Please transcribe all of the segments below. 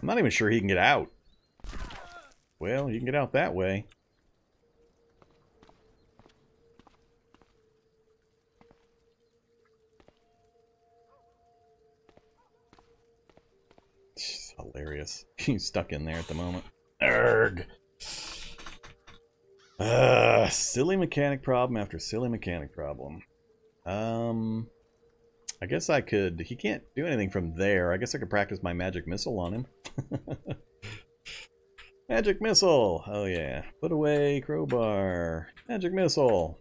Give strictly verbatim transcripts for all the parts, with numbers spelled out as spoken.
I'm not even sure he can get out. Well, you can get out that way. It's hilarious. He's stuck in there at the moment. Erg. Uh, silly mechanic problem after silly mechanic problem. Um, I guess I could... He can't do anything from there. I guess I could practice my magic missile on him. Magic missile! Oh yeah. Put away crowbar. Magic missile.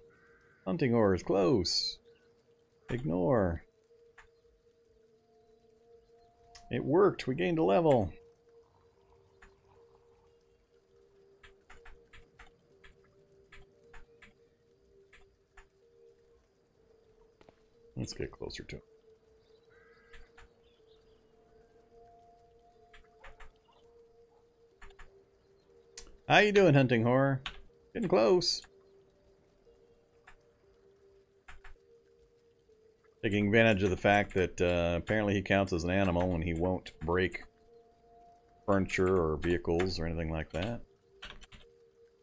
Hunting horrors close. Ignore. It worked. We gained a level. Let's get closer to him. How you doing, Hunting Horror? Getting close. Taking advantage of the fact that uh, apparently he counts as an animal and he won't break furniture or vehicles or anything like that.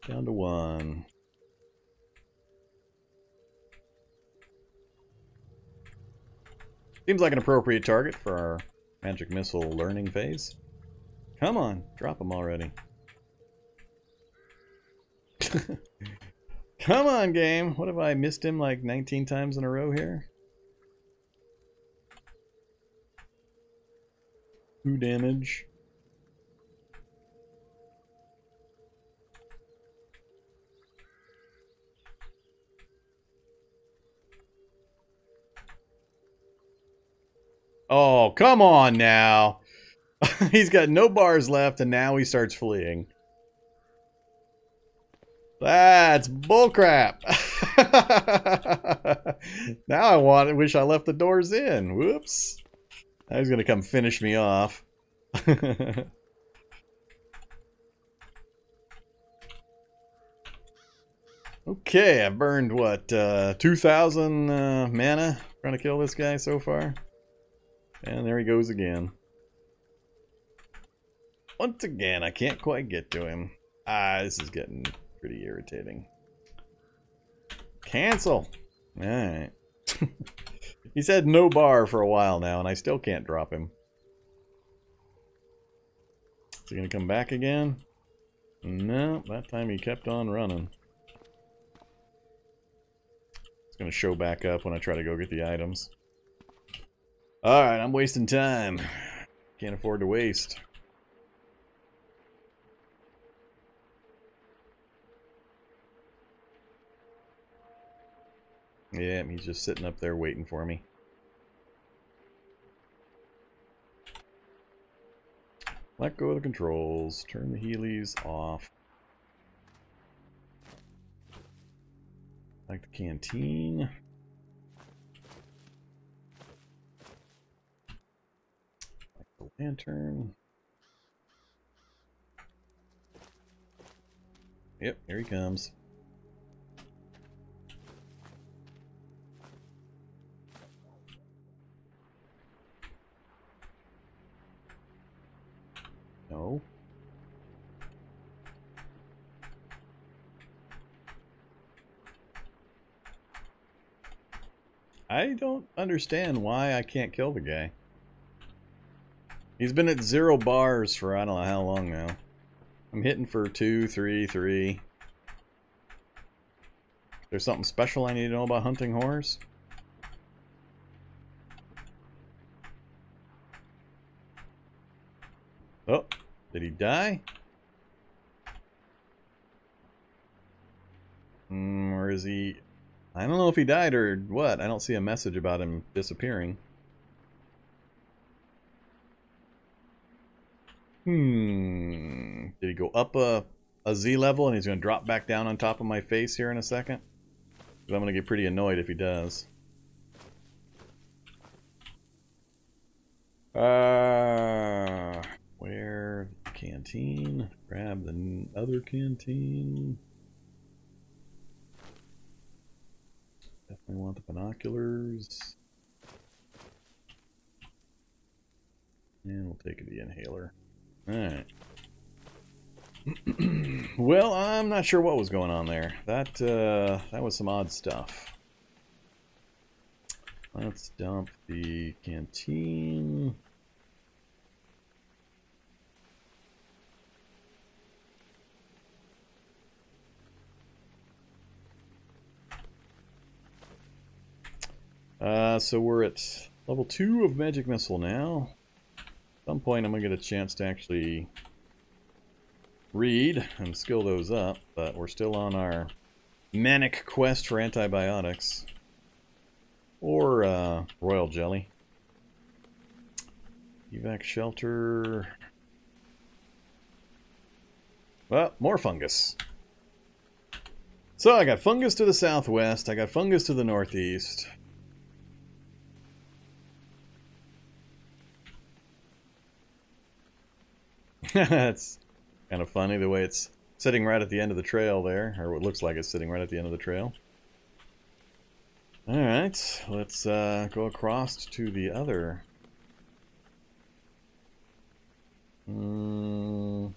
Down to one. Seems like an appropriate target for our magic missile learning phase. Come on, drop him already. Come on, game. What have I missed him like nineteen times in a row here? Two damage. Oh, come on now. He's got no bars left and now he starts fleeing. That's bullcrap. Now I want. I wish I left the doors in. Whoops. Now he's gonna come finish me off. Okay, I burned what uh, two thousand uh, mana trying to kill this guy so far, and there he goes again. Once again, I can't quite get to him. Ah, this is getting pretty irritating. Cancel. Alright. He's had no bar for a while now, and I still can't drop him. Is he gonna come back again? No, that time he kept on running. It's gonna show back up when I try to go get the items. Alright, I'm wasting time. Can't afford to waste. Yeah, he's just sitting up there waiting for me. Let go of the controls. Turn the Heelys off. Like the canteen. Like the lantern. Yep, here he comes. No. I don't understand why I can't kill the guy. He's been at zero bars for I don't know how long now. I'm hitting for two, three, three. There's something special I need to know about Hunting Horrors? Oh, did he die? Mm, or is he... I don't know if he died or what. I don't see a message about him disappearing. Hmm. Did he go up a, a Z level and he's going to drop back down on top of my face here in a second? Because I'm going to get pretty annoyed if he does. Uh... Where the canteen? Grab the other canteen. Definitely want the binoculars. And we'll take the inhaler. Alright. Well, I'm not sure what was going on there. That, uh, that was some odd stuff. Let's dump the canteen. Uh, so we're at level two of Magic Missile now. At some point I'm going to get a chance to actually read and skill those up, but we're still on our manic quest for antibiotics. Or, uh, royal jelly. Evac shelter. Well, more fungus. So I got fungus to the southwest, I got fungus to the northeast. It's kind of funny the way it's sitting right at the end of the trail there, or what looks like it's sitting right at the end of the trail. Alright, let's uh, go across to the other. Mm.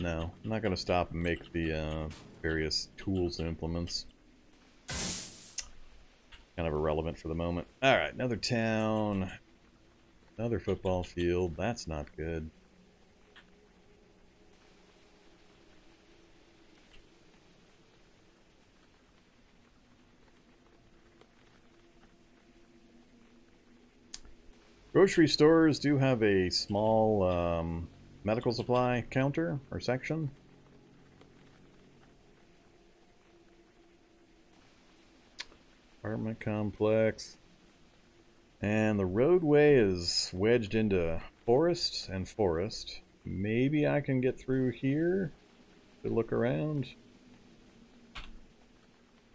No, I'm not going to stop and make the uh, various tools and implements. Kind of irrelevant for the moment. Alright, another town. Another football field. That's not good. Grocery stores do have a small um, medical supply counter or section. Apartment complex. And the roadway is wedged into forest and forest. Maybe I can get through here to look around.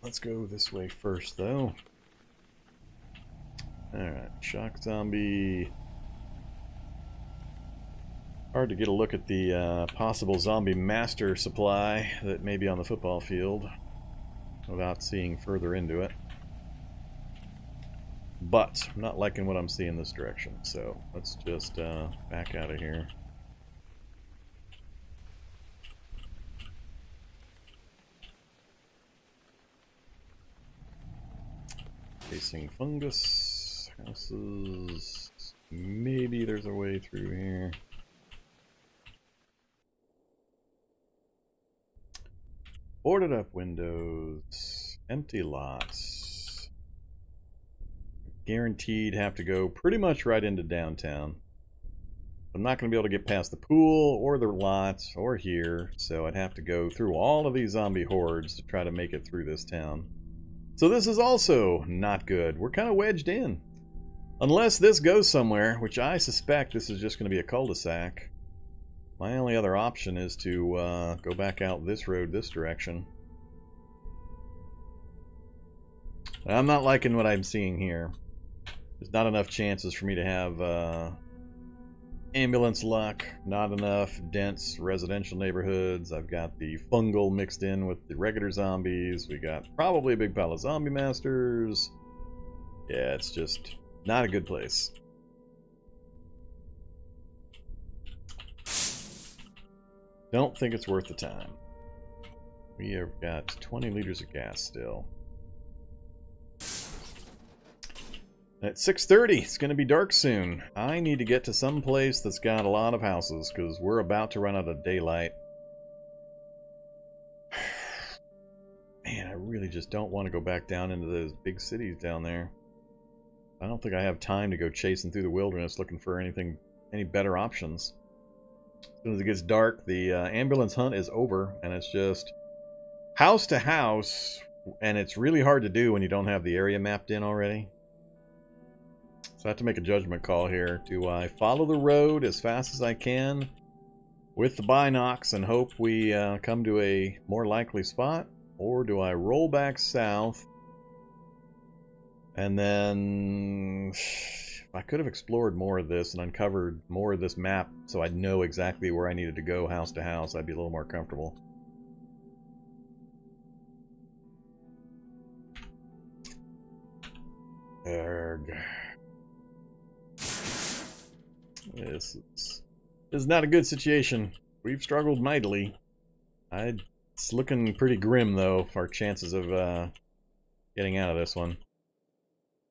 Let's go this way first, though. Alright, shock zombie. Hard to get a look at the uh, possible zombie master supply that may be on the football field without seeing further into it. But I'm not liking what I'm seeing this direction, so let's just uh, back out of here. Facing fungus. Houses. Maybe there's a way through here. Boarded up windows. Empty lots. Guaranteed have to go pretty much right into downtown. I'm not going to be able to get past the pool or the lots or here, so I'd have to go through all of these zombie hordes to try to make it through this town. So this is also not good. We're kind of wedged in. Unless this goes somewhere, which I suspect this is just going to be a cul-de-sac. My only other option is to uh, go back out this road this direction. I'm not liking what I'm seeing here. There's not enough chances for me to have uh, ambulance luck. Not enough dense residential neighborhoods. I've got the fungal mixed in with the regular zombies. We got probably a big pile of zombie masters. Yeah, it's just... not a good place. Don't think it's worth the time. We have got twenty liters of gas still. At six thirty, it's going to be dark soon. I need to get to some place that's got a lot of houses because we're about to run out of daylight. Man, I really just don't want to go back down into those big cities down there. I don't think I have time to go chasing through the wilderness looking for anything, any better options. As soon as it gets dark, the uh, ambulance hunt is over, and it's just house to house, and it's really hard to do when you don't have the area mapped in already. So I have to make a judgment call here. Do I follow the road as fast as I can with the binocs and hope we uh, come to a more likely spot, or do I roll back south? And then I could have explored more of this and uncovered more of this map so I'd know exactly where I needed to go house to house. I'd be a little more comfortable. Erg. This is, this is not a good situation. We've struggled mightily. I, it's looking pretty grim, though, for our chances of uh, getting out of this one.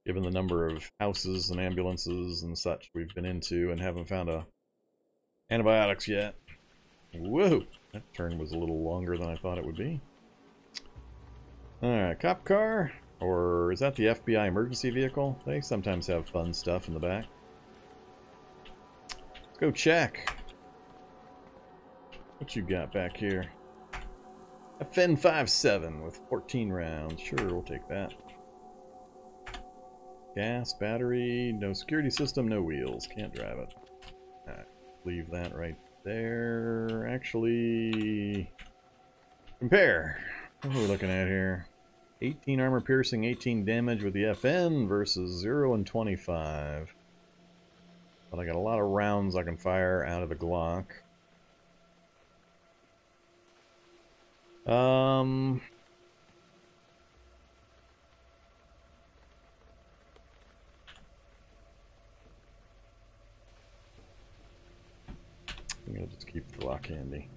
Given the number of houses and ambulances and such we've been into and haven't found a antibiotics yet. Whoa! That turn was a little longer than I thought it would be. Alright, cop car, or is that the F B I emergency vehicle? They sometimes have fun stuff in the back. Let's go check. What you got back here? F N fifty-seven with fourteen rounds. Sure, we'll take that. Gas, battery, no security system, no wheels. Can't drive it. Alright, leave that right there. Actually, compare. What are we looking at here? eighteen armor piercing, eighteen damage with the F N versus zero and twenty-five. But I got a lot of rounds I can fire out of the Glock. Um... I'm gonna just keep the Glock handy.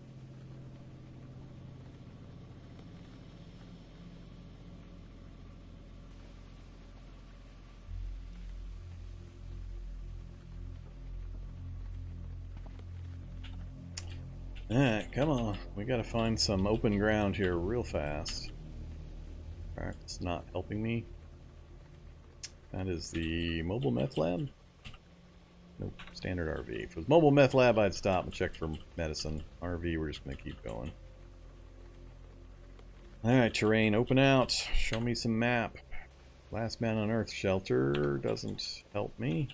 Alright, come on. We gotta find some open ground here real fast. Alright, it's not helping me. That is the mobile meth lab? Nope, standard R V. If it was mobile meth lab, I'd stop and check for medicine. R V, we're just going to keep going. Alright, terrain, open out. Show me some map. Last man on earth shelter doesn't help me.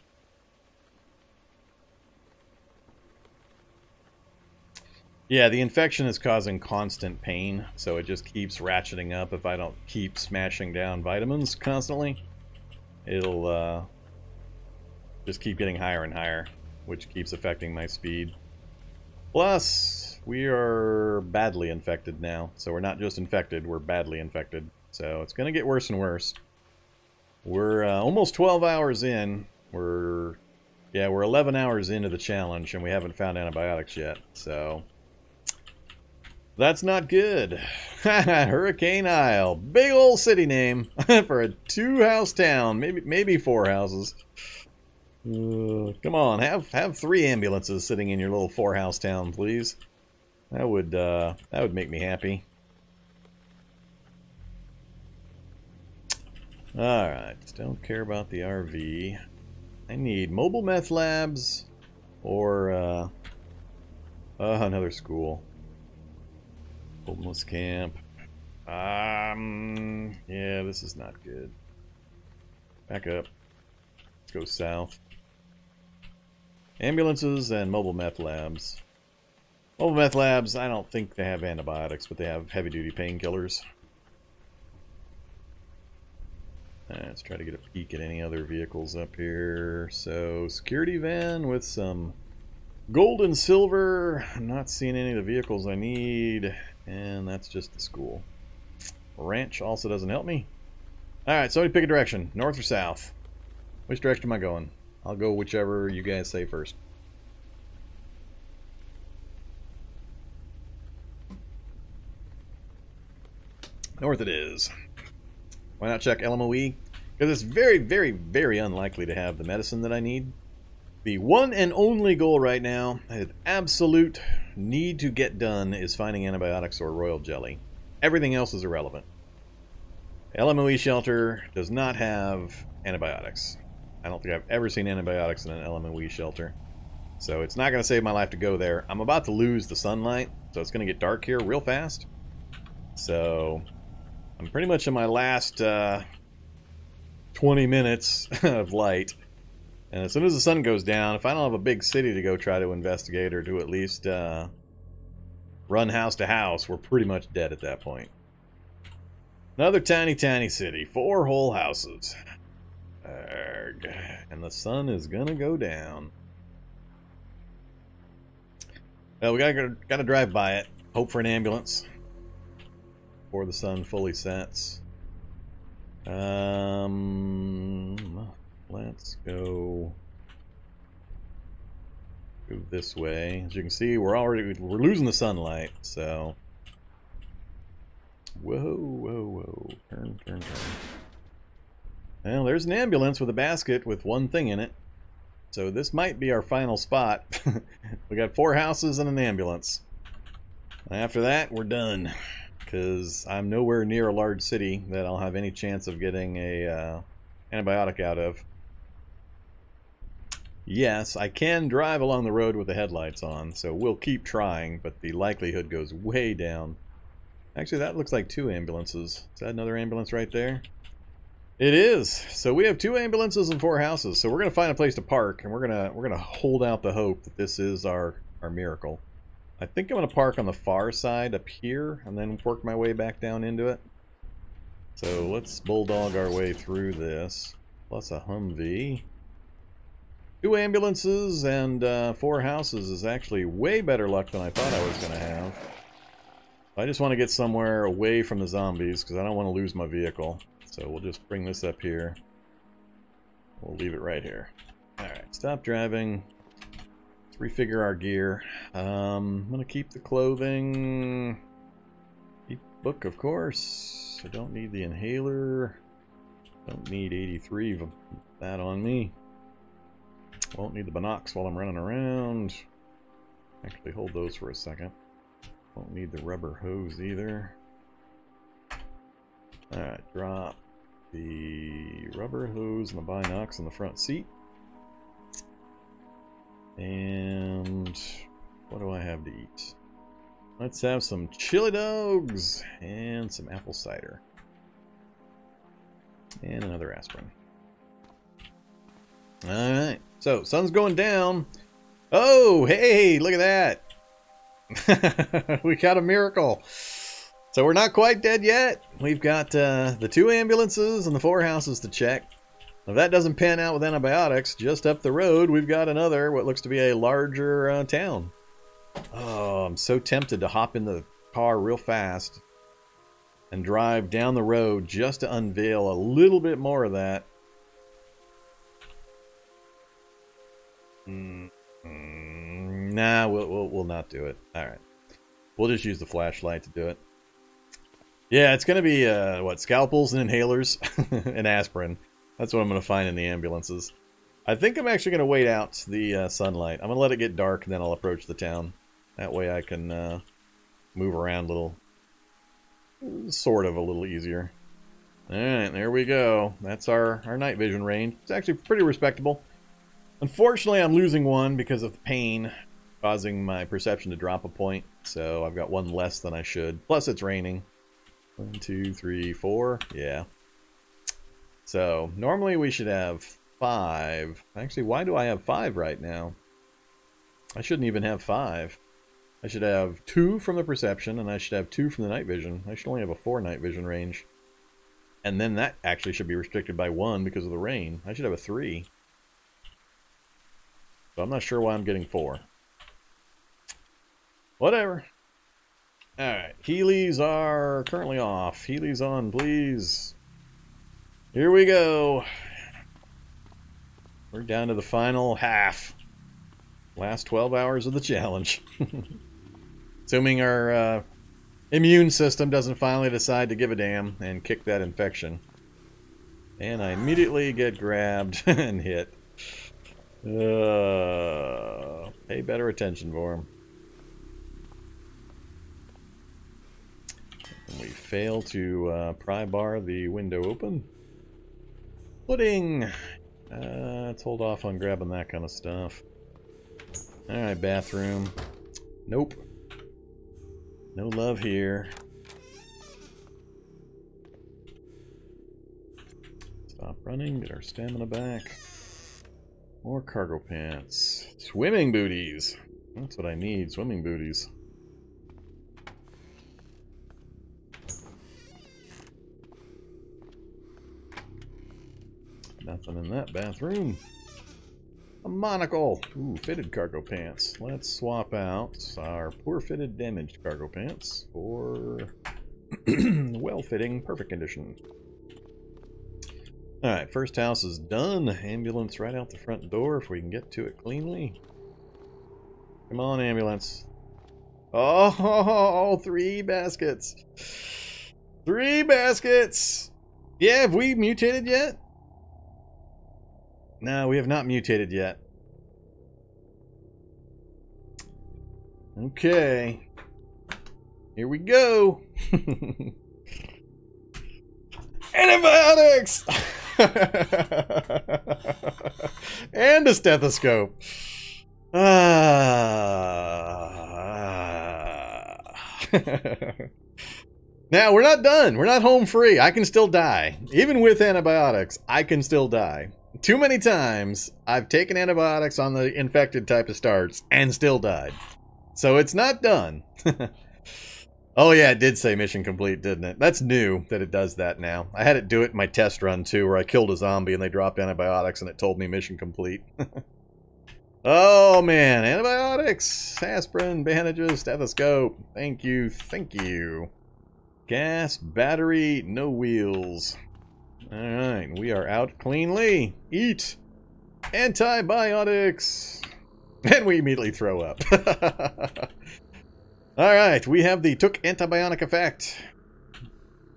Yeah, the infection is causing constant pain, so it just keeps ratcheting up if I don't keep smashing down vitamins constantly. It'll, uh... just keep getting higher and higher, which keeps affecting my speed. Plus, we are badly infected now. So we're not just infected, we're badly infected. So it's going to get worse and worse. We're uh, almost twelve hours in. We're, yeah, we're eleven hours into the challenge, and we haven't found antibiotics yet. So that's not good. Hurricane Isle, big old city name for a two-house town, maybe maybe four houses. Uh, come on, have have three ambulances sitting in your little four-house town, please. That would uh, that would make me happy. All right, don't care about the R V. I need mobile meth labs or uh, uh, another school. Homeless camp. Um, yeah, this is not good. Back up. Let's go south. Ambulances and mobile meth labs. Mobile meth labs, I don't think they have antibiotics, but they have heavy-duty painkillers. Right, let's try to get a peek at any other vehicles up here. So, security van with some gold and silver. I'm not seeing any of the vehicles I need. And that's just the school. Ranch also doesn't help me. Alright, somebody pick a direction. North or south? Which direction am I going? I'll go whichever you guys say first. North it is. Why not check L M O E? Because it's very, very, very unlikely to have the medicine that I need. The one and only goal right now, an absolute need to get done, is finding antibiotics or royal jelly. Everything else is irrelevant. L M O E shelter does not have antibiotics. I don't think I've ever seen antibiotics in an L M O E shelter. So it's not going to save my life to go there. I'm about to lose the sunlight, so it's going to get dark here real fast. So I'm pretty much in my last uh, twenty minutes of light. And as soon as the sun goes down, if I don't have a big city to go try to investigate or to at least uh, run house to house, we're pretty much dead at that point. Another tiny, tiny city. Four whole houses. Arrgh. And the sun is gonna go down. Well, we gotta, gotta drive by it. Hope for an ambulance. Before the sun fully sets. Um, let's go Move this way. As you can see, we're already we're losing the sunlight, so whoa, whoa, whoa. Turn, turn, turn. Well, there's an ambulance with a basket with one thing in it. So this might be our final spot. We got four houses and an ambulance. After that, we're done. Because I'm nowhere near a large city that I'll have any chance of getting a uh, antibiotic out of. Yes, I can drive along the road with the headlights on, so we'll keep trying, but the likelihood goes way down. Actually, that looks like two ambulances. Is that another ambulance right there? It is. So we have two ambulances and four houses. So we're gonna find a place to park, and we're gonna we're gonna hold out the hope that this is our our miracle. I think I'm gonna park on the far side up here, and then work my way back down into it. So let's bulldog our way through this. Plus a Humvee. Two ambulances and uh, four houses is actually way better luck than I thought I was gonna have. I just want to get somewhere away from the zombies because I don't want to lose my vehicle. So we'll just bring this up here. We'll leave it right here. Alright, stop driving. Let's refigure our gear. Um, I'm going to keep the clothing. Keep the book, of course. I don't need the inhaler. Don't need eighty-three of that on me. Won't need the binocs while I'm running around. Actually, hold those for a second. Won't need the rubber hose either. Alright, drop the rubber hose and the binocs in the front seat. And what do I have to eat? Let's have some chili dogs and some apple cider. And another aspirin. Alright, so sun's going down. Oh, hey, look at that. We got a miracle. So we're not quite dead yet. We've got uh, the two ambulances and the four houses to check. If that doesn't pan out with antibiotics, just up the road we've got another, what looks to be a larger uh, town. Oh, I'm so tempted to hop in the car real fast and drive down the road just to unveil a little bit more of that. Mm, mm, nah, we'll, we'll, we'll not do it. All right. We'll just use the flashlight to do it. Yeah, it's going to be, uh, what, scalpels and inhalers and aspirin. That's what I'm going to find in the ambulances. I think I'm actually going to wait out the uh, sunlight. I'm going to let it get dark, and then I'll approach the town. That way I can uh, move around a little, sort of a little easier. All right, there we go. That's our, our night vision range. It's actually pretty respectable. Unfortunately, I'm losing one because of the pain, causing my perception to drop a point. So I've got one less than I should. Plus, it's raining. One, two, three, four. Yeah. So normally we should have five. Actually, why do I have five right now? I shouldn't even have five. I should have two from the perception, and I should have two from the night vision. I should only have a four night vision range. And then that actually should be restricted by one because of the rain. I should have a three. So I'm not sure why I'm getting four. Whatever. Alright, Heelys are currently off. Heelys on, please. Here we go. We're down to the final half. Last twelve hours of the challenge. Assuming our uh, immune system doesn't finally decide to give a damn and kick that infection. And I immediately get grabbed and hit. Uh, pay better attention for him. We fail to uh, pry bar the window open. Pudding! Uh, let's hold off on grabbing that kind of stuff. Alright, bathroom. Nope. No love here. Stop running, get our stamina back. More cargo pants. Swimming booties! That's what I need, swimming booties. Nothing in that bathroom. A monocle. Ooh, fitted cargo pants. Let's swap out our poor fitted damaged cargo pants for well-fitting perfect condition. Alright, first house is done. Ambulance right out the front door if we can get to it cleanly. Come on, ambulance. Oh, three baskets. Three baskets! Yeah, have we mutated yet? No, we have not mutated yet. Okay. Here we go. Antibiotics! And a stethoscope. Ah. Now, we're not done. We're not home free. I can still die. Even with antibiotics, I can still die. Too many times, I've taken antibiotics on the infected type of starts and still died. So it's not done. Oh yeah, it did say mission complete, didn't it? That's new that it does that now. I had it do it in my test run too, where I killed a zombie and they dropped antibiotics and it told me mission complete. Oh man, antibiotics, aspirin, bandages, stethoscope. Thank you, thank you. Gas, battery, no wheels. Alright, we are out cleanly. Eat antibiotics. And we immediately throw up. Alright, we have the took antibiotic effect.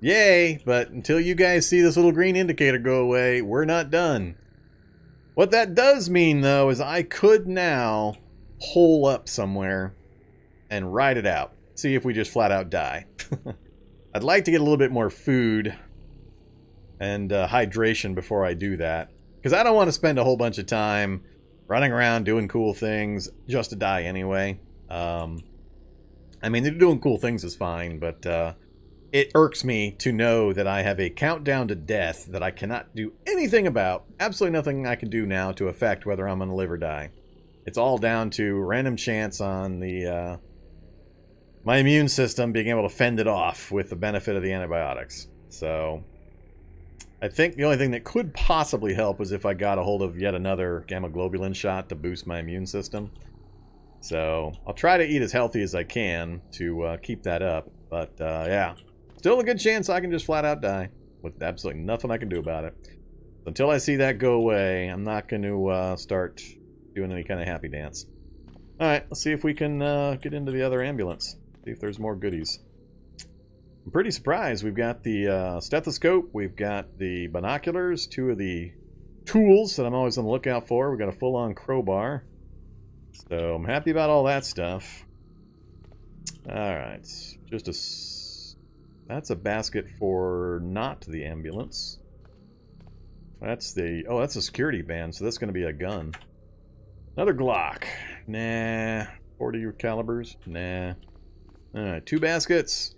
Yay, but until you guys see this little green indicator go away, we're not done. What that does mean, though, is I could now hole up somewhere and ride it out. See if we just flat out die. I'd like to get a little bit more food and uh, hydration before I do that. Because I don't want to spend a whole bunch of time running around doing cool things just to die anyway. Um, I mean, doing cool things is fine, but uh, it irks me to know that I have a countdown to death that I cannot do anything about. Absolutely nothing I can do now to affect whether I'm going to live or die. It's all down to random chance on the uh, my immune system being able to fend it off with the benefit of the antibiotics. So I think the only thing that could possibly help was if I got a hold of yet another Gamma Globulin shot to boost my immune system. So I'll try to eat as healthy as I can to uh, keep that up. But uh, yeah. Still a good chance I can just flat out die with absolutely nothing I can do about it. Until I see that go away, I'm not going to uh, start doing any kind of happy dance. Alright, let's see if we can uh, get into the other ambulance. See if there's more goodies. I'm pretty surprised. We've got the uh, stethoscope, we've got the binoculars, two of the tools that I'm always on the lookout for. We've got a full-on crowbar. So I'm happy about all that stuff. Alright, just a... That's a basket for not the ambulance. That's the... Oh, that's a security band, so that's going to be a gun. Another Glock. Nah. forty calibers. Nah. Alright, two baskets.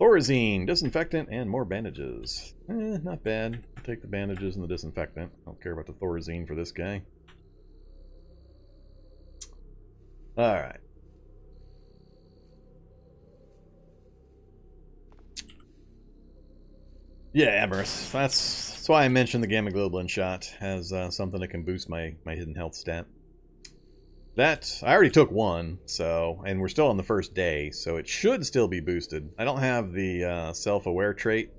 Thorazine, disinfectant, and more bandages. Eh, not bad. I'll take the bandages and the disinfectant. I don't care about the Thorazine for this guy. Alright. Yeah, Amorous. That's, that's why I mentioned the Gamma Globulin shot has uh, something that can boost my, my hidden health stat. That, I already took one, so, and we're still on the first day, so it should still be boosted. I don't have the uh, self-aware trait,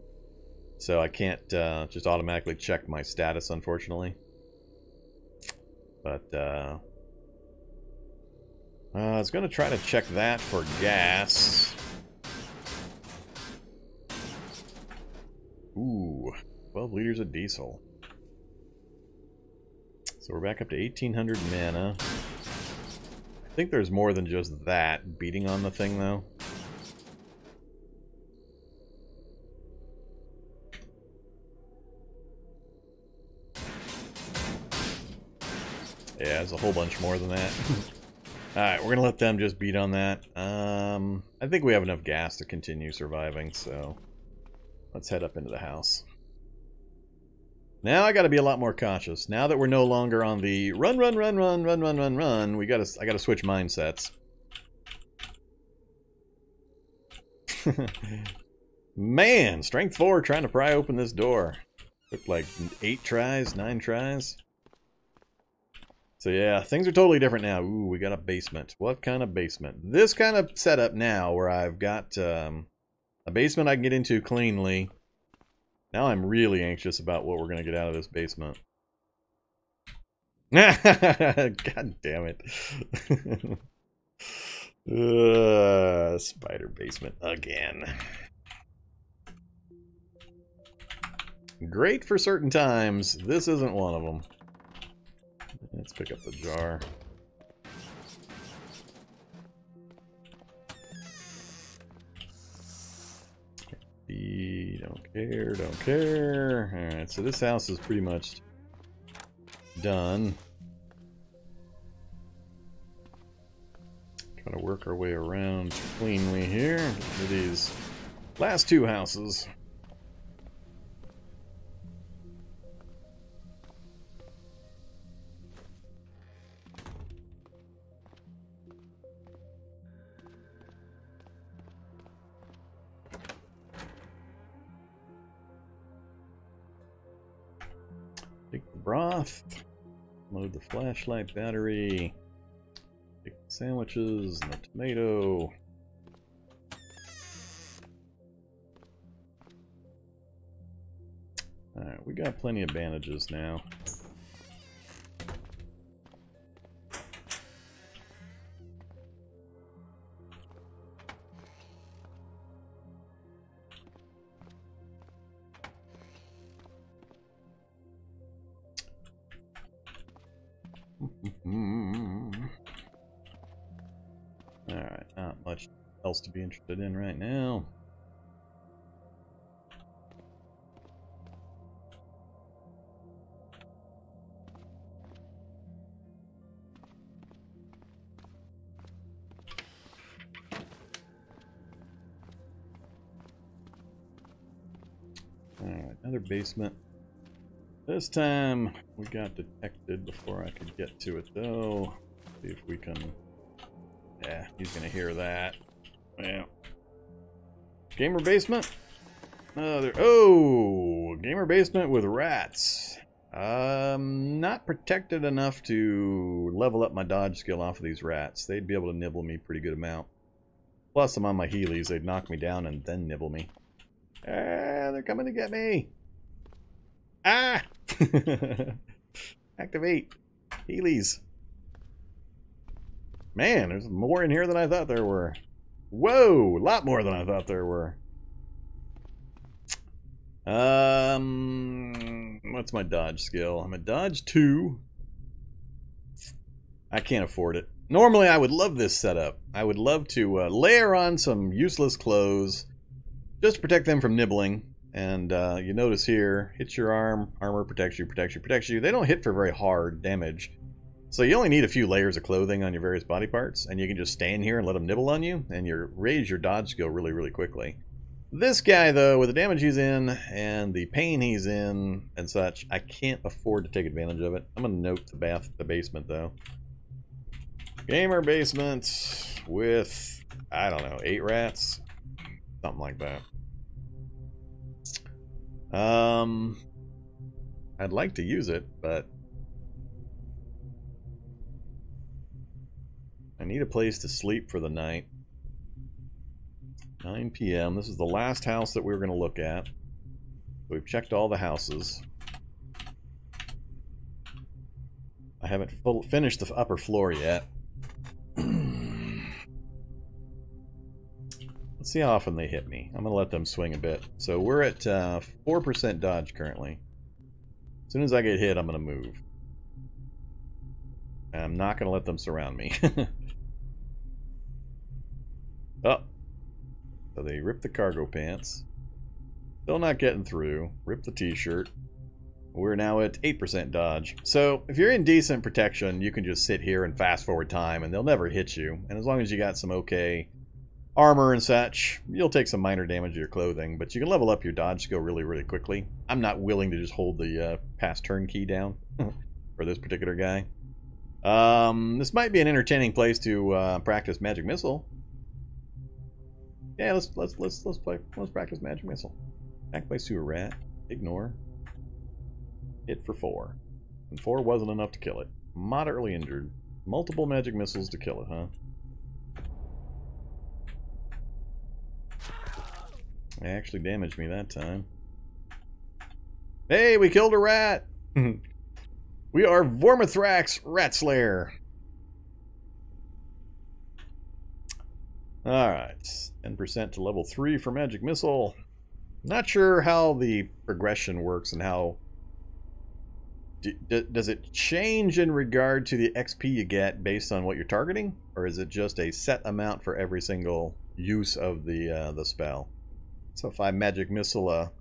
so I can't uh, just automatically check my status, unfortunately. But, uh... uh I was going to try to check that for gas. Ooh, twelve liters of diesel. So we're back up to eighteen hundred mana. I think there's more than just that beating on the thing, though. Yeah, there's a whole bunch more than that. Alright, we're going to let them just beat on that. Um, I think we have enough gas to continue surviving, so... Let's head up into the house. Now I got to be a lot more cautious. Now that we're no longer on the run, run, run, run, run, run, run, run, we got to. I got to switch mindsets. Man, strength four, trying to pry open this door. Took like eight tries, nine tries. So yeah, things are totally different now. Ooh, we got a basement. What kind of basement? This kind of setup now, where I've got. Um, A basement I can get into cleanly. Now I'm really anxious about what we're going to get out of this basement. God damn it. Uh, spider basement again. Great for certain times. This isn't one of them. Let's pick up the jar. Don't care, don't care. Alright, so this house is pretty much done. Trying to work our way around cleanly here. Get to these last two houses. Broth, load the flashlight battery, take the sandwiches and the tomato. Alright, we got plenty of bandages now. To be interested in right now. All right, another basement. This time we got detected before I could get to it though. See if we can... yeah, he's gonna hear that. Yeah. Gamer basement? Another. Oh! Gamer basement with rats. I'm not protected enough to level up my dodge skill off of these rats. They'd be able to nibble me a pretty good amount. Plus, I'm on my Heelys. They'd knock me down and then nibble me. Ah, they're coming to get me! Ah! Activate! Heelys. Man, there's more in here than I thought there were. Whoa! A lot more than I thought there were. Um, what's my dodge skill? I'm a dodge two. I can't afford it. Normally, I would love this setup. I would love to uh, layer on some useless clothes, just to protect them from nibbling. And uh, you notice here, hits your arm, armor protects you, protects you, protects you. They don't hit for very hard damage. So you only need a few layers of clothing on your various body parts, and you can just stand here and let them nibble on you, and you raise your dodge skill really, really quickly. This guy, though, with the damage he's in, and the pain he's in, and such, I can't afford to take advantage of it. I'm going to note the bath, the basement, though. Gamer basement with, I don't know, eight rats? Something like that. Um, I'd like to use it, but... I need a place to sleep for the night. nine P M This is the last house that we were going to look at. We've checked all the houses. I haven't full finished the upper floor yet. Let's see how often they hit me. I'm going to let them swing a bit. So we're at uh, four percent dodge currently. As soon as I get hit, I'm going to move. I'm not going to let them surround me. Oh. So they rip the cargo pants. Still not getting through. Rip the t-shirt. We're now at eight percent dodge. So if you're in decent protection, you can just sit here and fast forward time and they'll never hit you. And as long as you got some okay armor and such, you'll take some minor damage to your clothing. But you can level up your dodge skill really, really quickly. I'm not willing to just hold the uh, pass turn key down for this particular guy. Um, this might be an entertaining place to uh, practice Magic Missile. Yeah, let's let's let's let's play. Let's practice Magic Missile. Back by sewer rat. Ignore. Hit for four, and four wasn't enough to kill it. Moderately injured. Multiple Magic Missiles to kill it, huh? It actually damaged me that time. Hey, we killed a rat. We are Vormithrax Rat Slayer. Alright, ten percent to level three for Magic Missile. Not sure how the progression works and how... D d does it change in regard to the X P you get based on what you're targeting? Or is it just a set amount for every single use of the uh, the spell? So if I Magic Missile a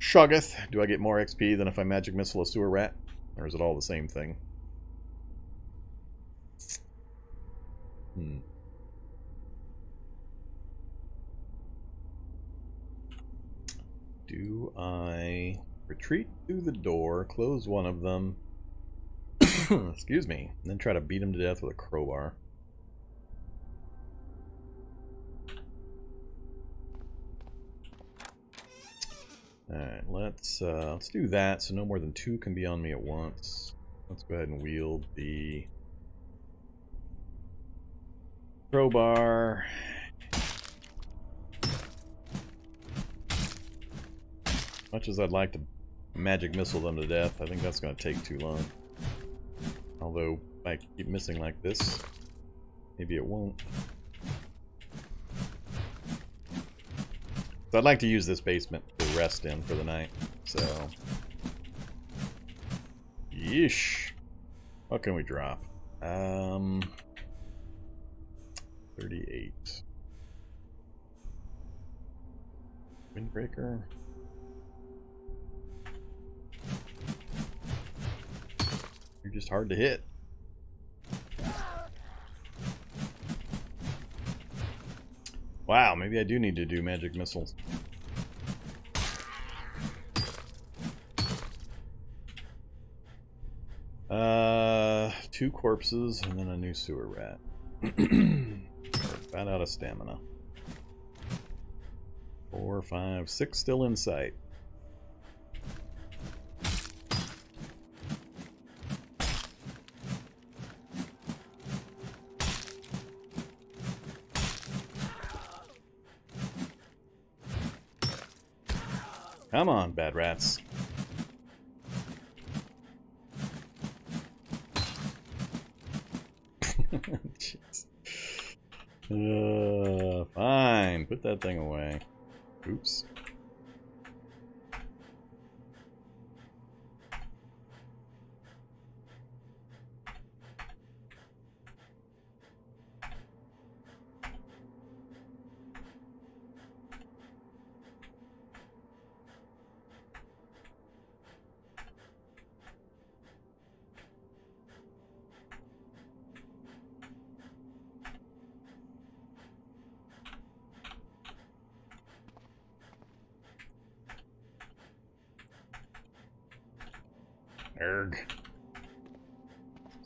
Shuggeth, do I get more X P than if I Magic Missile a Sewer Rat? Or is it all the same thing? Hmm. Do I retreat through the door, close one of them, excuse me, and then try to beat him to death with a crowbar? Alright, let's uh, let's do that so no more than two can be on me at once. Let's go ahead and wield the crowbar. Much as I'd like to Magic Missile them to death, I think that's going to take too long. Although, if I keep missing like this, maybe it won't. So I'd like to use this basement to rest in for the night, so... Yeesh! What can we drop? Um... thirty-eight. Windbreaker... You're just hard to hit. Wow, maybe I do need to do Magic Missiles. Uh, two corpses and then a new sewer rat. About out of stamina. Four, five, six still in sight. Come on, bad rats. Jeez. Uh, fine, put that thing away. Oops.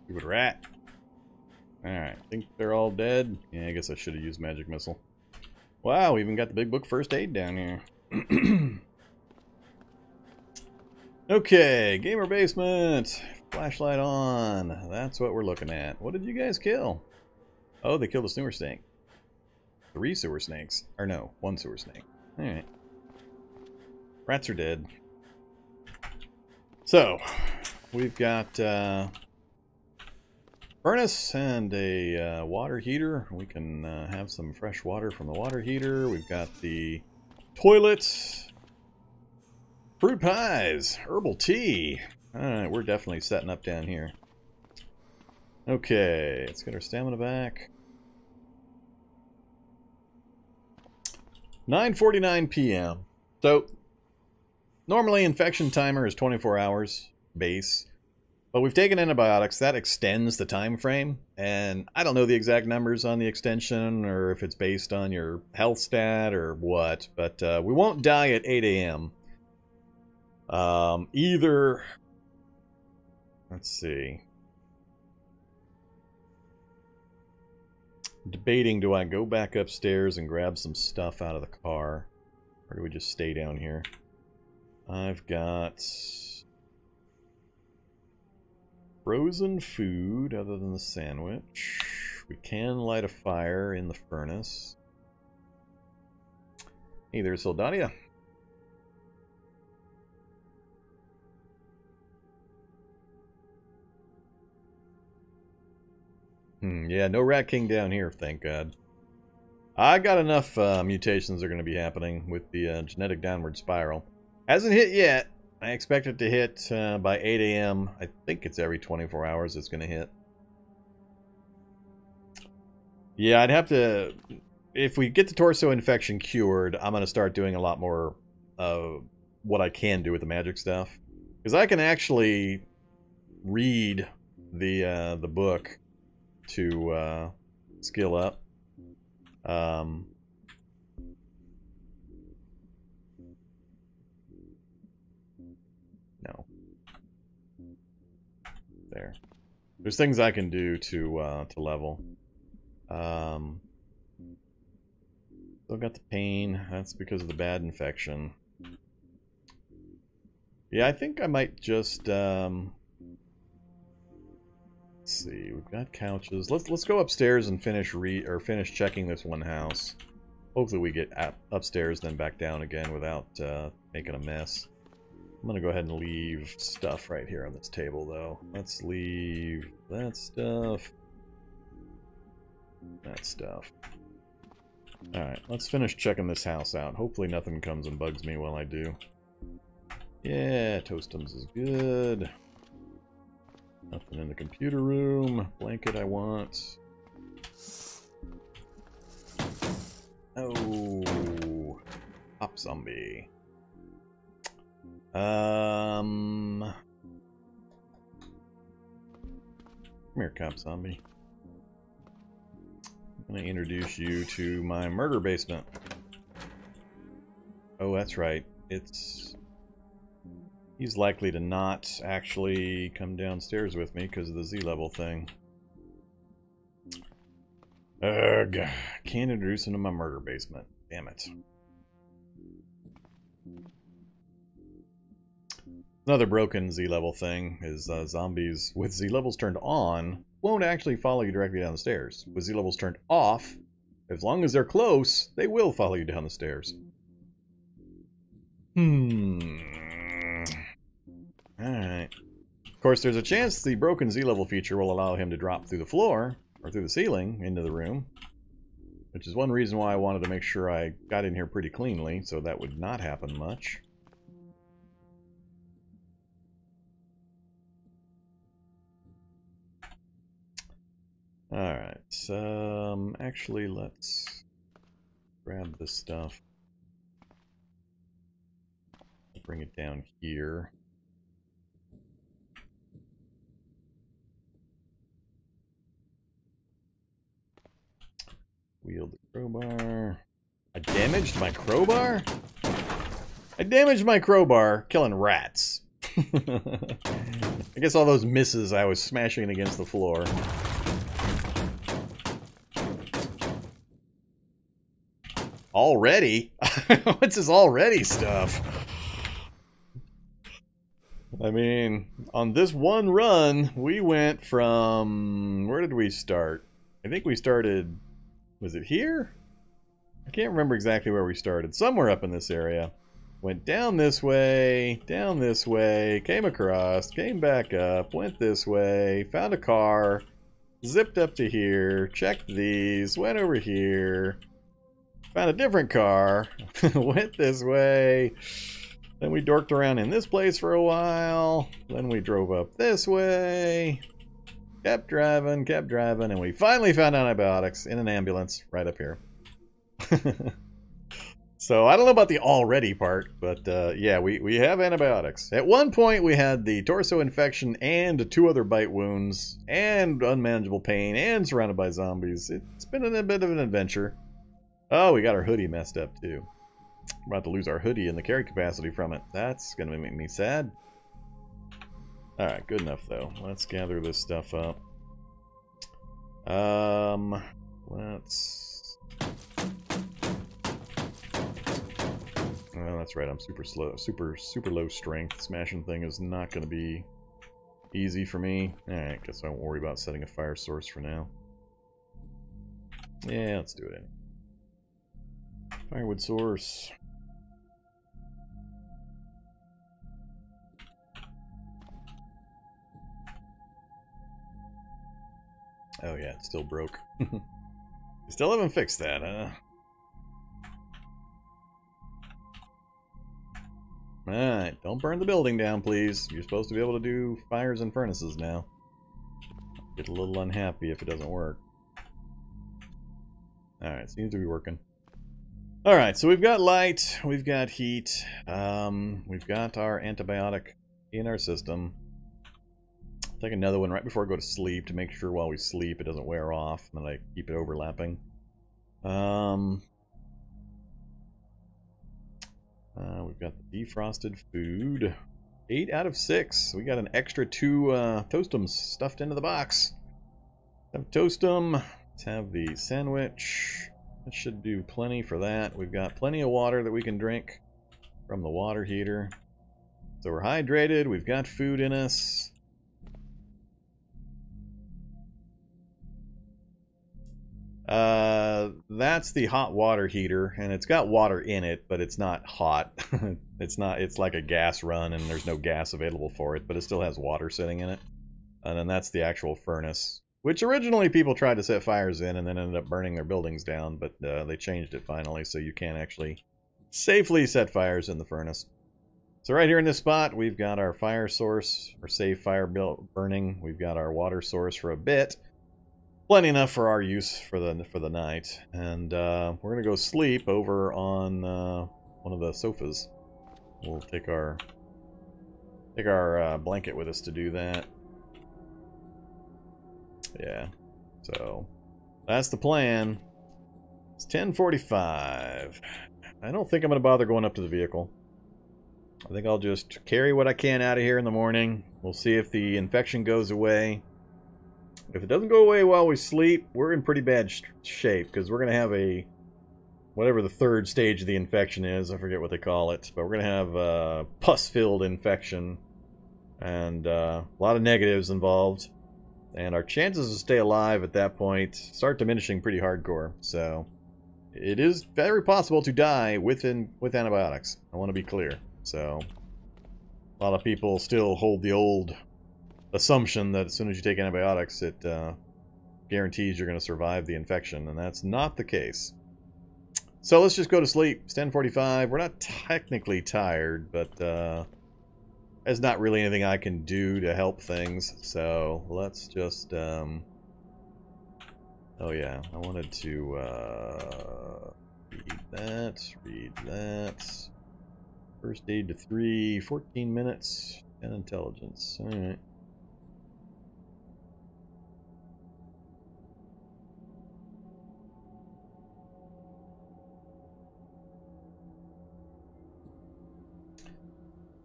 Stupid rat. Alright, I think they're all dead. Yeah, I guess I should have used Magic Missile. Wow, we even got the big book first aid down here. Okay, gamer basement. Flashlight on. That's what we're looking at. What did you guys kill? Oh, they killed a sewer snake. Three sewer snakes. Or no, one sewer snake. Alright. Rats are dead. So, we've got uh, furnace and a uh, water heater. We can uh, have some fresh water from the water heater. We've got the toilets, fruit pies, herbal tea. All right, we're definitely setting up down here. Okay, let's get our stamina back. nine forty-nine p m So. Normally, infection timer is twenty-four hours, base, but we've taken antibiotics. That extends the time frame, and I don't know the exact numbers on the extension or if it's based on your health stat or what, but uh, we won't die at eight a m Um, either... Let's see. Debating, do I go back upstairs and grab some stuff out of the car, or do we just stay down here? I've got frozen food other than the sandwich. We can light a fire in the furnace. Hey there, Soldadia. Hmm, yeah, no Rat King down here, thank God. I got enough uh, mutations that are going to be happening with the uh, genetic downward spiral. Hasn't hit yet. I expect it to hit uh, by eight A M I think it's every twenty-four hours it's going to hit. Yeah, I'd have to... If we get the torso infection cured, I'm going to start doing a lot more of what I can do with the magic stuff. Because I can actually read the uh, the book to uh, skill up. Um... There. There's things I can do to uh, to level. Um, still got the pain. That's because of the bad infection. Yeah, I think I might just um, let's see. We've got couches. Let's let's go upstairs and finish re or finish checking this one house. Hopefully we get up upstairs then back down again without uh, making a mess. I'm gonna go ahead and leave stuff right here on this table, though. Let's leave that stuff. That stuff. Alright, let's finish checking this house out. Hopefully nothing comes and bugs me while I do. Yeah, Toastums is good. Nothing in the computer room. Blanket I want. Oh. Pop zombie. Um, come here, cop zombie. I'm gonna introduce you to my murder basement. Oh, that's right. It's he's likely to not actually come downstairs with me because of the Z level thing. Ugh, can't introduce him to my murder basement. Damn it. Another broken Z level thing is uh, zombies with Z levels turned on won't actually follow you directly down the stairs. With Z levels turned off, as long as they're close, they will follow you down the stairs. Hmm. Alright. Of course, there's a chance the broken Z level feature will allow him to drop through the floor, or through the ceiling, into the room. Which is one reason why I wanted to make sure I got in here pretty cleanly, so that would not happen much. Alright, um, actually, let's grab this stuff. Bring it down here. Wield the crowbar. I damaged my crowbar? I damaged my crowbar killing rats. I guess all those misses I was smashing against the floor. Already? What's this already stuff? I mean, on this one run, we went from... Where did we start? I think we started... Was it here? I can't remember exactly where we started. Somewhere up in this area. Went down this way, down this way, came across, came back up, went this way, found a car, zipped up to here, checked these, went over here... Found a different car, went this way, then we dorked around in this place for a while, then we drove up this way, kept driving, kept driving, and we finally found antibiotics in an ambulance right up here. So I don't know about the already part, but uh, yeah, we, we have antibiotics. At one point we had the torso infection and two other bite wounds and unmanageable pain and surrounded by zombies. It's been a bit of an adventure. Oh, we got our hoodie messed up, too. We're about to lose our hoodie and the carry capacity from it. That's going to make me sad. Alright, good enough, though. Let's gather this stuff up. Um, let's... Oh, that's right. I'm super slow. Super, super low strength. Smashing thing is not going to be easy for me. Alright, guess I won't worry about setting a fire source for now. Yeah, let's do it anyway. Firewood source. Oh yeah, it's still broke. Still haven't fixed that, huh? Alright, don't burn the building down, please. You're supposed to be able to do fires and furnaces now. Get a little unhappy if it doesn't work. Alright, seems to be working. Alright, so we've got light, we've got heat, um, we've got our antibiotic in our system. I'll take another one right before I go to sleep to make sure while we sleep it doesn't wear off and that I keep it overlapping. Um, uh, we've got the defrosted food. Eight out of six. We got an extra two uh, Toastums stuffed into the box. Let's have Toastum. Let's have the sandwich. That should do plenty for that. We've got plenty of water that we can drink from the water heater. So we're hydrated. We've got food in us. Uh, that's the hot water heater, and it's got water in it, but it's not hot. It's not, it's like a gas run, and there's no gas available for it, but it still has water sitting in it. And then that's the actual furnace, which originally people tried to set fires in and then ended up burning their buildings down, but uh, they changed it finally, so you can actually safely set fires in the furnace. So right here in this spot, we've got our fire source for safe fire burning. We've got our water source for a bit. Plenty enough for our use for the for the night, and uh, we're gonna go sleep over on uh, one of the sofas. We'll take our take our uh, blanket with us to do that. Yeah, so that's the plan. It's ten forty-five. I don't think I'm gonna bother going up to the vehicle. I think I'll just carry what I can out of here in the morning. We'll see if the infection goes away. If it doesn't go away while we sleep, we're in pretty bad sh shape, because we're going to have a, whatever the third stage of the infection is, I forget what they call it, but we're going to have a pus-filled infection, and uh, a lot of negatives involved, and our chances to stay alive at that point start diminishing pretty hardcore, so it is very possible to die within, with antibiotics, I want to be clear, so a lot of people still hold the old assumption that as soon as you take antibiotics it uh, guarantees you're going to survive the infection, and that's not the case. So let's just go to sleep. It's ten forty-five. We're not technically tired, but uh, there's not really anything I can do to help things, so let's just um... oh yeah, I wanted to uh... read that, read that first aid to three, fourteen minutes and intelligence, alright.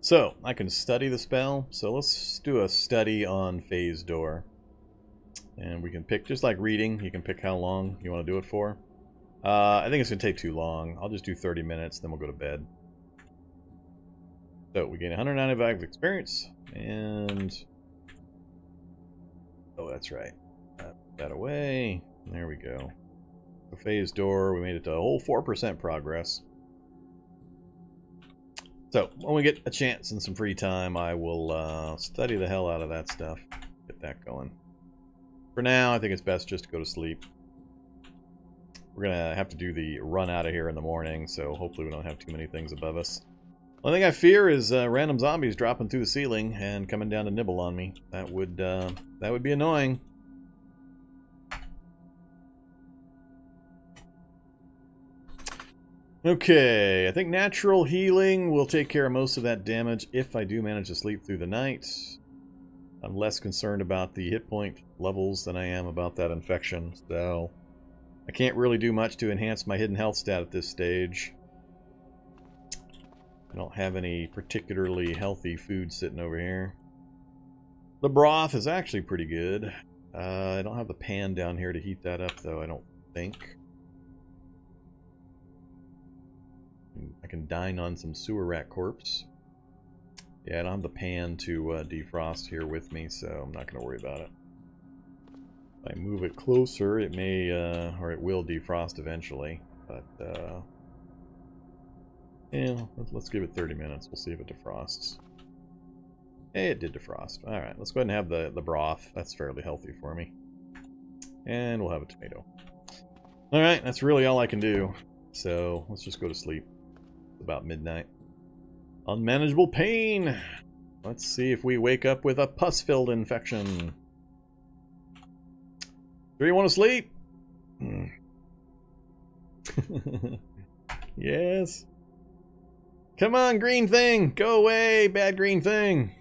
So, I can study the spell, so let's do a study on Phase Door. And we can pick, just like reading, you can pick how long you want to do it for. Uh, I think it's going to take too long. I'll just do thirty minutes, then we'll go to bed. So, we gain one hundred ninety-five experience, and... oh, that's right. Put that away. There we go. The Phase Door, we made it to a whole four percent progress. So, when we get a chance and some free time, I will uh, study the hell out of that stuff. Get that going. For now, I think it's best just to go to sleep. We're going to have to do the run out of here in the morning, so hopefully we don't have too many things above us. One thing I fear is uh, random zombies dropping through the ceiling and coming down to nibble on me. That would, uh, that would be annoying. Okay, I think natural healing will take care of most of that damage if I do manage to sleep through the night. I'm less concerned about the hit point levels than I am about that infection, so I can't really do much to enhance my hidden health stat at this stage. I don't have any particularly healthy food sitting over here. The broth is actually pretty good. Uh, I don't have the pan down here to heat that up, though, I don't think. I can dine on some sewer rat corpse. Yeah, I don't have the pan to uh, defrost here with me, so I'm not going to worry about it. If I move it closer, it may, uh, or it will defrost eventually. But, uh, yeah, let's give it thirty minutes. We'll see if it defrosts. Hey, it did defrost. Alright, let's go ahead and have the, the broth. That's fairly healthy for me. And we'll have a tomato. Alright, that's really all I can do. So, let's just go to sleep. About midnight. Unmanageable pain! Let's see if we wake up with a pus-filled infection. Do you want to sleep? Yes. Come on, green thing! Go away, bad green thing!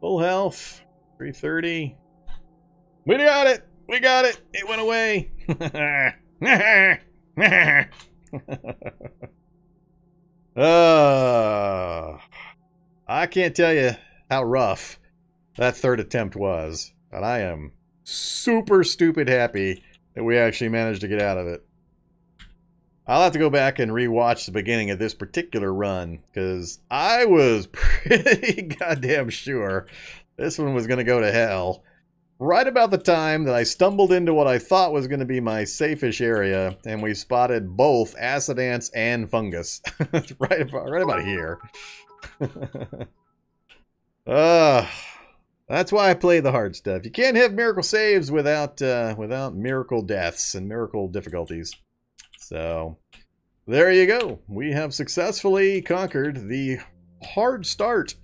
Full health. three thirty. We got it! We got it! It went away! uh, I can't tell you how rough that third attempt was, but I am super stupid happy that we actually managed to get out of it. I'll have to go back and rewatch the beginning of this particular run, because I was pretty goddamn sure this one was going to go to hell. Right about the time that I stumbled into what I thought was going to be my safe-ish area, and we spotted both acid ants and fungus. right, about, right about here. uh, that's why I play the hard stuff. You can't have miracle saves without, uh, without miracle deaths and miracle difficulties. So, there you go. We have successfully conquered the hard start.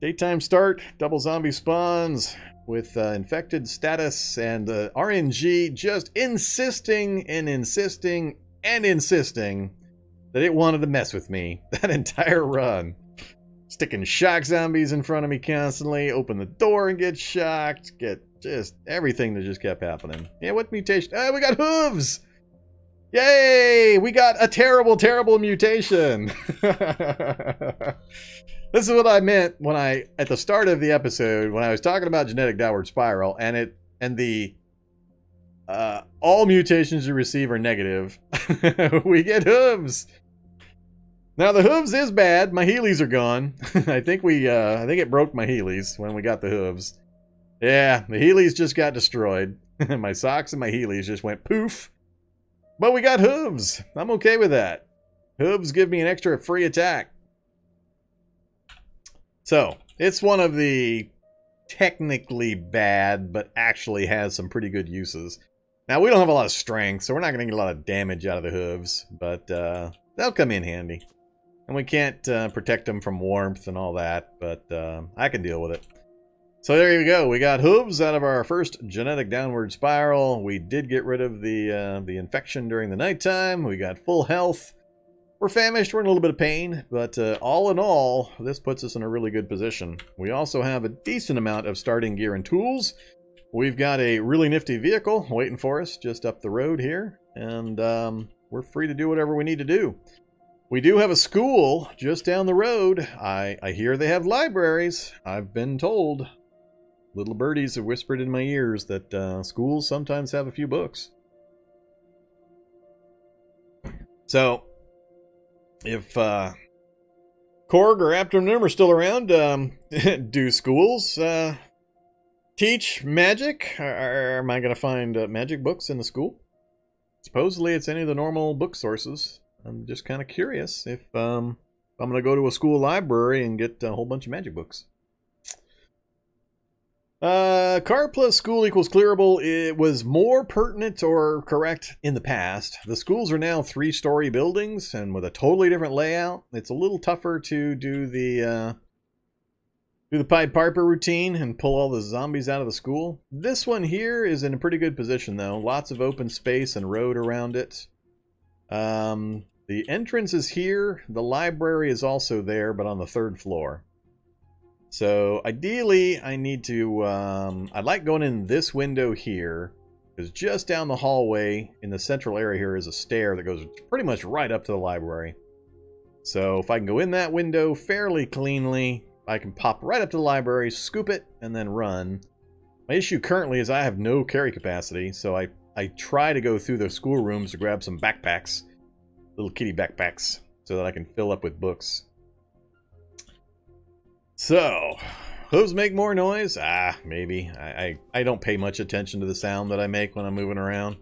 Daytime start, double zombie spawns with uh, infected status and uh, R N G just insisting and insisting and insisting that it wanted to mess with me that entire run. Sticking shock zombies in front of me constantly, open the door and get shocked, get just everything that just kept happening. Yeah, what mutation? Oh, we got hooves! Yay! We got a terrible, terrible mutation! This is what I meant when I, at the start of the episode, when I was talking about genetic downward spiral, and it, and the, uh, all mutations you receive are negative. We get hooves! Now the hooves is bad, my Heelys are gone. I think we, uh, I think it broke my Heelys when we got the hooves. Yeah, the Heelys just got destroyed. My socks and my Heelys just went poof. But we got hooves. I'm okay with that. Hooves give me an extra free attack. So, it's one of the technically bad, but actually has some pretty good uses. Now, we don't have a lot of strength, so we're not going to get a lot of damage out of the hooves. But uh, they'll come in handy. And we can't uh, protect them from warmth and all that, but uh, I can deal with it. So there you go. We got hooves out of our first genetic downward spiral. We did get rid of the uh, the infection during the nighttime. We got full health. We're famished. We're in a little bit of pain. But uh, all in all, this puts us in a really good position. We also have a decent amount of starting gear and tools. We've got a really nifty vehicle waiting for us just up the road here. And um, we're free to do whatever we need to do. We do have a school just down the road. I, I hear they have libraries. I've been told. Little birdies have whispered in my ears that uh, schools sometimes have a few books. So, if uh, Korg or Aptomnim are still around, um, do schools uh, teach magic? Or, or am I going to find uh, magic books in the school? Supposedly it's any of the normal book sources. I'm just kind of curious if um, I'm going to go to a school library and get a whole bunch of magic books. Uh, car plus school equals clearable. It was more pertinent or correct in the past. The schools are now three-story buildings and with a totally different layout. It's a little tougher to do the uh, do the Pied Piper routine and pull all the zombies out of the school. This one here is in a pretty good position though. Lots of open space and road around it. Um, the entrance is here. The library is also there, but on the third floor. So, ideally, I need to, um, I'd like going in this window here, because just down the hallway in the central area here is a stair that goes pretty much right up to the library. So, if I can go in that window fairly cleanly, I can pop right up to the library, scoop it, and then run. My issue currently is I have no carry capacity, so I, I try to go through the schoolrooms to grab some backpacks, little kitty backpacks, so that I can fill up with books. So, hooves make more noise? Ah, maybe. I, I, I don't pay much attention to the sound that I make when I'm moving around.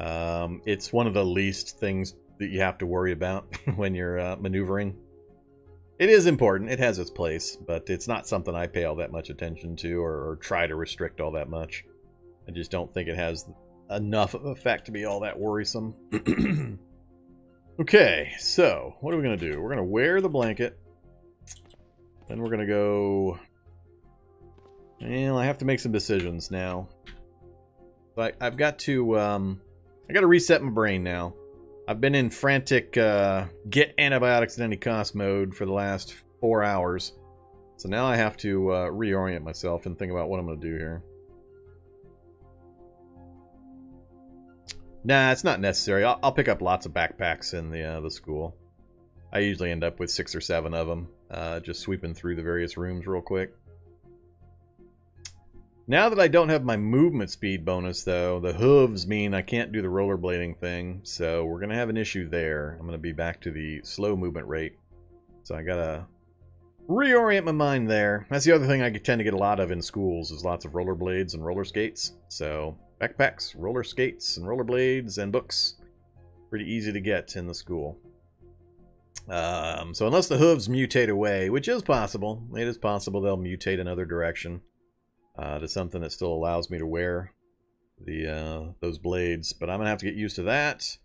Um, it's one of the least things that you have to worry about when you're uh, maneuvering. It is important. It has its place, but it's not something I pay all that much attention to or, or try to restrict all that much. I just don't think it has enough of an effect to be all that worrisome. Okay, so what are we going to do? We're going to wear the blanket. Then we're going to go... Well, I have to make some decisions now. But I've got to... Um, I got to reset my brain now. I've been in frantic uh, get antibiotics at any cost mode for the last four hours. So now I have to uh, reorient myself and think about what I'm going to do here. Nah, it's not necessary. I'll, I'll pick up lots of backpacks in the, uh, the school. I usually end up with six or seven of them. Uh, just sweeping through the various rooms real quick. Now that I don't have my movement speed bonus, though, the hooves mean I can't do the rollerblading thing. So we're going to have an issue there. I'm going to be back to the slow movement rate. So I got to reorient my mind there. That's the other thing I tend to get a lot of in schools is lots of rollerblades and roller skates. So... backpacks, roller skates, and rollerblades, and books. Pretty easy to get in the school. Um, so unless the hooves mutate away, which is possible. It is possible they'll mutate another direction uh, to something that still allows me to wear the uh, those blades. But I'm going to have to get used to that.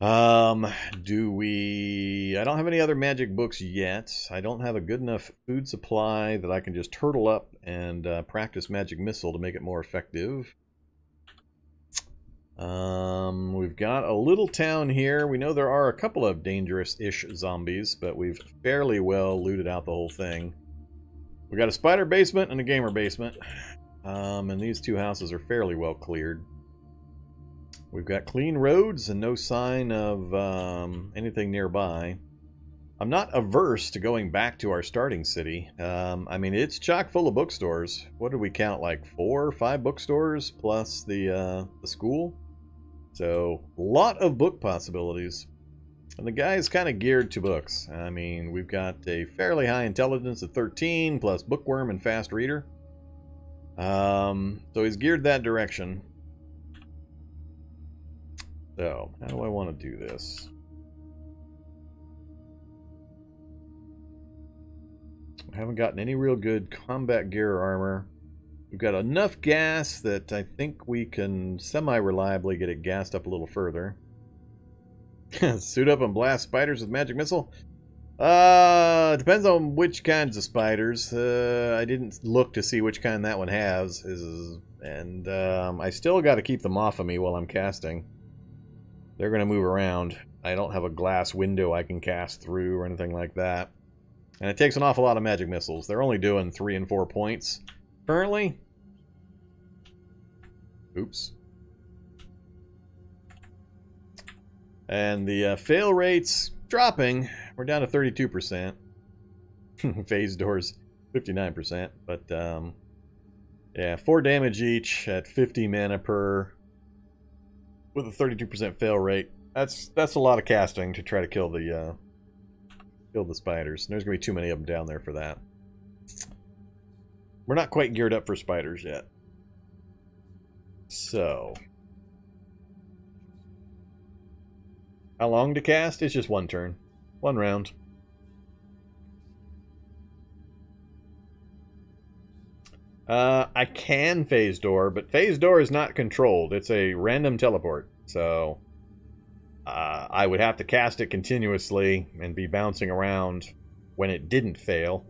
Um, do we... I don't have any other magic books yet. I don't have a good enough food supply that I can just turtle up and uh, practice Magic Missile to make it more effective. Um, we've got a little town here. We know there are a couple of dangerous-ish zombies, but we've fairly well looted out the whole thing. We got a spider basement and a gamer basement. Um, and these two houses are fairly well cleared. We've got clean roads and no sign of um, anything nearby. I'm not averse to going back to our starting city. Um, I mean, it's chock full of bookstores. What did we count? Like four or five bookstores plus the, uh, the school? So, a lot of book possibilities. And the guy is kind of geared to books. I mean, we've got a fairly high intelligence of thirteen, plus bookworm and fast reader. Um, so he's geared that direction. So, how do I want to do this? I haven't gotten any real good combat gear or armor. We've got enough gas that I think we can semi-reliably get it gassed up a little further. Suit up and blast spiders with magic missile? Uh, depends on which kinds of spiders. Uh, I didn't look to see which kind that one has. Is, and um, I still got to keep them off of me while I'm casting. They're going to move around. I don't have a glass window I can cast through or anything like that. And it takes an awful lot of magic missiles. They're only doing three and four points currently. Oops. And the uh, fail rate's dropping. We're down to thirty-two percent. Phase doors, fifty-nine percent. But, um, yeah, four damage each at fifty mana per... with a thirty-two percent fail rate. That's that's a lot of casting to try to kill the uh, kill the spiders. And there's going to be too many of them down there for that. We're not quite geared up for spiders yet. So. How long to cast? It's just one turn. One round. Uh, I can phase door, but phase door is not controlled. It's a random teleport, so uh, I would have to cast it continuously and be bouncing around when it didn't fail.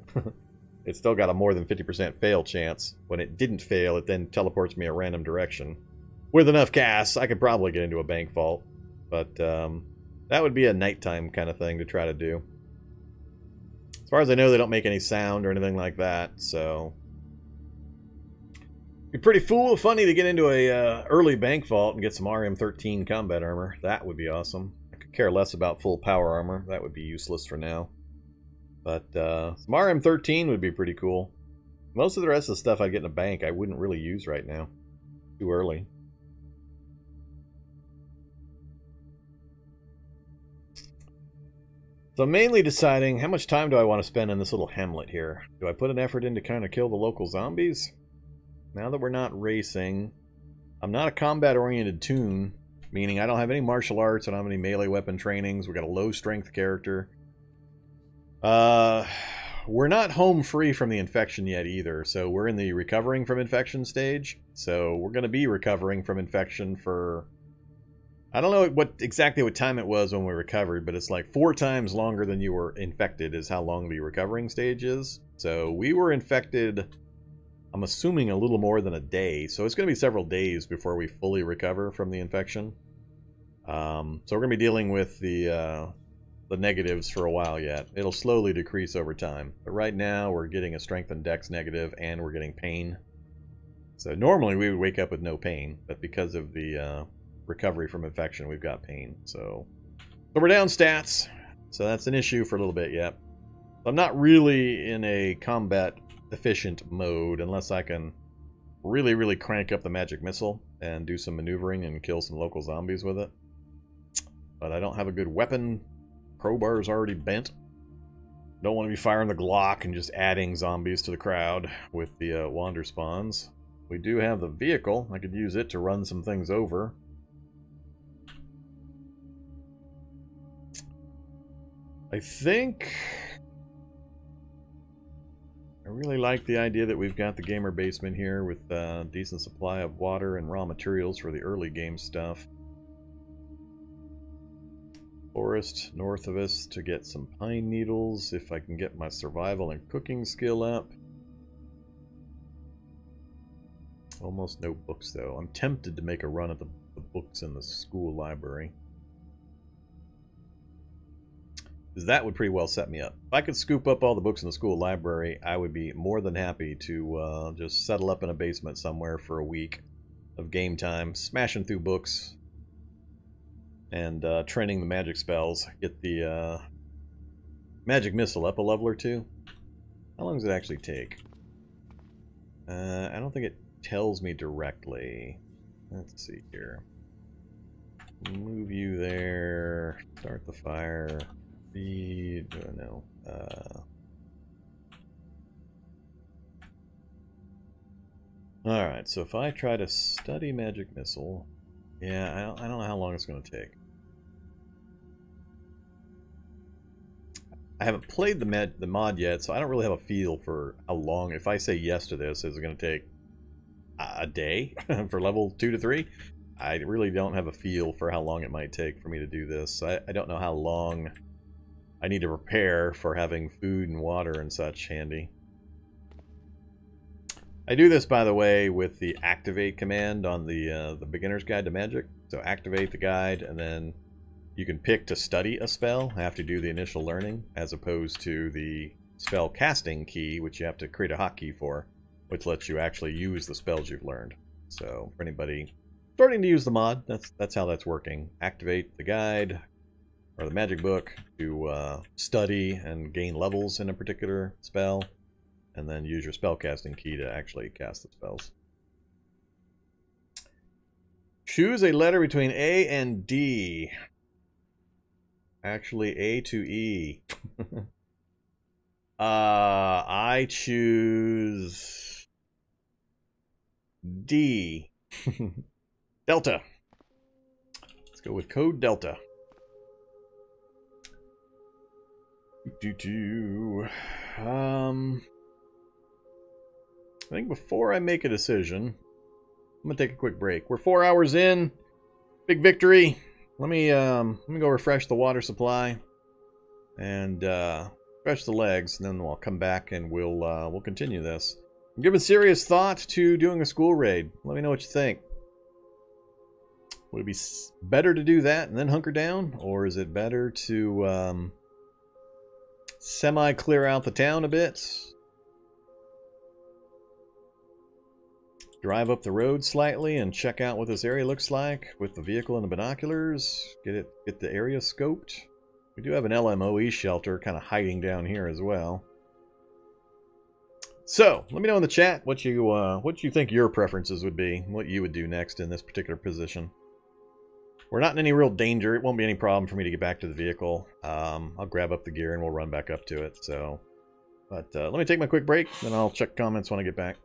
It's still got a more than fifty percent fail chance. When it didn't fail, it then teleports me a random direction. With enough casts, I could probably get into a bank vault, but um, that would be a nighttime kind of thing to try to do. As far as I know, they don't make any sound or anything like that, so... Be pretty fool funny to get into a uh, early bank vault and get some R M thirteen combat armor. That would be awesome. I could care less about full power armor. That would be useless for now. But uh, some R M thirteen would be pretty cool. Most of the rest of the stuff I get in a bank I wouldn't really use right now. Too early. So I'm mainly deciding how much time do I want to spend in this little hamlet here. Do I put an effort in to kind of kill the local zombies? Now that we're not racing, I'm not a combat-oriented toon, meaning I don't have any martial arts, I don't have any melee weapon trainings, we got a low-strength character. Uh, we're not home free from the infection yet either, so we're in the recovering from infection stage. So we're going to be recovering from infection for, I don't know what exactly what time it was when we recovered, but it's like four times longer than you were infected is how long the recovering stage is. So we were infected, I'm assuming, a little more than a day. So it's going to be several days before we fully recover from the infection. Um, so we're going to be dealing with the, uh, the negatives for a while yet. It'll slowly decrease over time. But right now we're getting a strength and dex negative, and we're getting pain. So normally we would wake up with no pain, but because of the uh, recovery from infection, we've got pain. So, so we're down stats. So that's an issue for a little bit, yep. I'm not really in a combat efficient mode unless I can really, really crank up the magic missile and do some maneuvering and kill some local zombies with it. But I don't have a good weapon. Crowbar is already bent. Don't want to be firing the Glock and just adding zombies to the crowd with the uh, wander spawns. We do have the vehicle. I could use it to run some things over. I think I really like the idea that we've got the gamer basement here with a decent supply of water and raw materials for the early game stuff. Forest north of us to get some pine needles if I can get my survival and cooking skill up. Almost no books, though. I'm tempted to make a run at the, the books in the school library. Because that would pretty well set me up. If I could scoop up all the books in the school library, I would be more than happy to uh, just settle up in a basement somewhere for a week of game time, smashing through books, and uh, training the magic spells. Get the uh, magic missile up a level or two. How long does it actually take? Uh, I don't think it tells me directly. Let's see here. Move you there. Start the fire. Feed. Oh, no. Uh, Alright, so if I try to study magic missile. Yeah, I don't, I don't know how long it's going to take. I haven't played the, med, the mod yet, so I don't really have a feel for how long. If I say yes to this, is it going to take a day for level two to three? I really don't have a feel for how long it might take for me to do this. I, I don't know how long I need to prepare for having food and water and such handy. I do this, by the way, with the activate command on the uh, the Beginner's Guide to Magic. So activate the guide, and then you can pick to study a spell after you do the initial learning, as opposed to the spell casting key, which you have to create a hotkey for, which lets you actually use the spells you've learned. So for anybody starting to use the mod, that's that's how that's working. Activate the guide or the magic book to uh, study and gain levels in a particular spell, and then use your spellcasting key to actually cast the spells. Choose a letter between A and D. Actually, A to E. uh, I choose D. Delta. Let's go with code Delta. Do, do, do. Um, I think before I make a decision, I'm gonna take a quick break. We're four hours in. Big victory. Let me um, let me go refresh the water supply and uh, refresh the legs, and then I'll come back and we'll uh, we'll continue this. I'm giving serious thought to doing a school raid. Let me know what you think. Would it be better to do that and then hunker down? Or is it better to um, semi-clear out the town a bit? Drive up the road slightly and check out what this area looks like with the vehicle and the binoculars. Get it, get the area scoped. We do have an L M O E shelter kind of hiding down here as well. So, let me know in the chat what you uh, what you think your preferences would be, what you would do next in this particular position. We're not in any real danger. It won't be any problem for me to get back to the vehicle. Um, I'll grab up the gear and we'll run back up to it. So, but uh, let me take my quick break, then I'll check comments when I get back.